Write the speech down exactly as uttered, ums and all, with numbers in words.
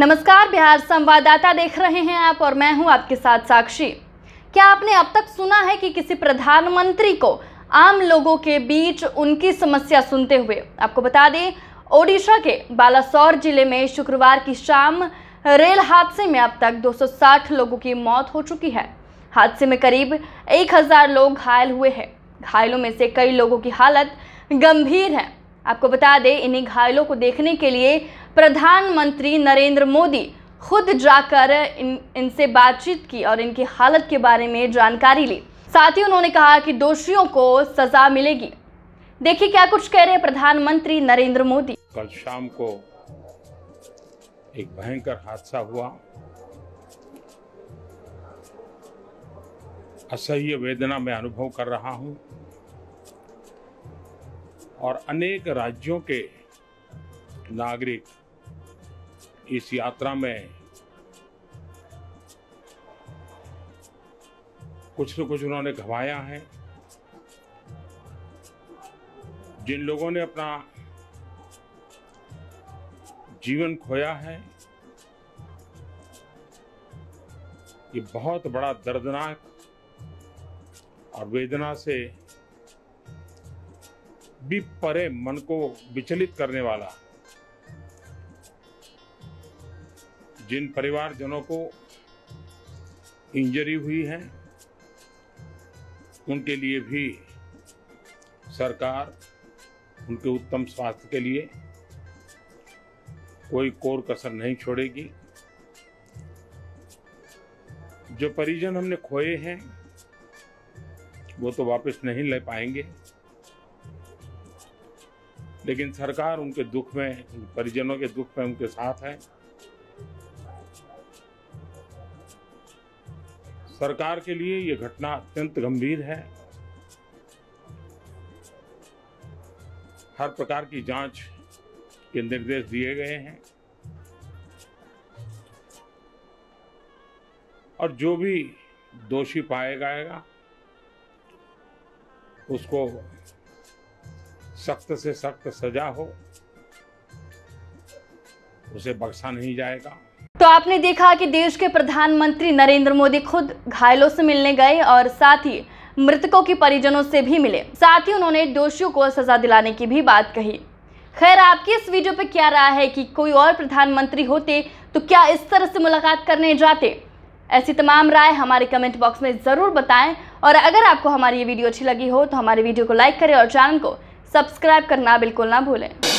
नमस्कार, बिहार संवाददाता देख रहे हैं आप और मैं हूं आपके साथ साक्षी। क्या आपने अब तक सुना है कि किसी प्रधानमंत्री को आम लोगों के बीच उनकी समस्या सुनते हुए, आपको बता दें ओडिशा के बालासोर जिले में शुक्रवार की शाम रेल हादसे में अब तक दो सौ साठ लोगों की मौत हो चुकी है। हादसे में करीब एक हज़ार लोग घायल हुए हैं। घायलों में से कई लोगों की हालत गंभीर है। आपको बता दें इन्हीं घायलों को देखने के लिए प्रधानमंत्री नरेंद्र मोदी खुद जाकर इन इनसे बातचीत की और इनकी हालत के बारे में जानकारी ली। साथ ही उन्होंने कहा कि दोषियों को सजा मिलेगी। देखिए क्या कुछ कह रहे हैं प्रधानमंत्री नरेंद्र मोदी। कल शाम को एक भयंकर हादसा हुआ। असह्य वेदना मैं अनुभव कर रहा हूं और अनेक राज्यों के नागरिक इस यात्रा में कुछ न कुछ उन्होंने गंवाया है। जिन लोगों ने अपना जीवन खोया है, ये बहुत बड़ा दर्दनाक और वेदना से भी परे मन को विचलित करने वाला, जिन परिवारजनों को इंजरी हुई है उनके लिए भी सरकार उनके उत्तम स्वास्थ्य के लिए कोई कोर कसर नहीं छोड़ेगी। जो परिजन हमने खोए हैं वो तो वापस नहीं ले पाएंगे, लेकिन सरकार उनके दुख में, परिजनों के दुख में उनके साथ है। सरकार के लिए ये घटना अत्यंत गंभीर है। हर प्रकार की जांच के निर्देश दिए गए हैं और जो भी दोषी पाया जाएगा उसको सख्त से सख्त सजा हो, उसे बख्शा नहीं जाएगा। तो आपने देखा कि देश के प्रधानमंत्री नरेंद्र मोदी खुद घायलों से मिलने गए और साथ ही मृतकों के परिजनों से भी मिले। साथ ही उन्होंने दोषियों को सजा दिलाने की भी बात कही। खैर, आपकी इस वीडियो पे क्या राय है कि कोई और प्रधानमंत्री होते तो क्या इस तरह से मुलाकात करने जाते? ऐसी तमाम राय हमारे कमेंट बॉक्स में ज़रूर बताएं। और अगर आपको हमारी ये वीडियो अच्छी लगी हो तो हमारे वीडियो को लाइक करें और चैनल को सब्सक्राइब करना बिल्कुल ना भूलें।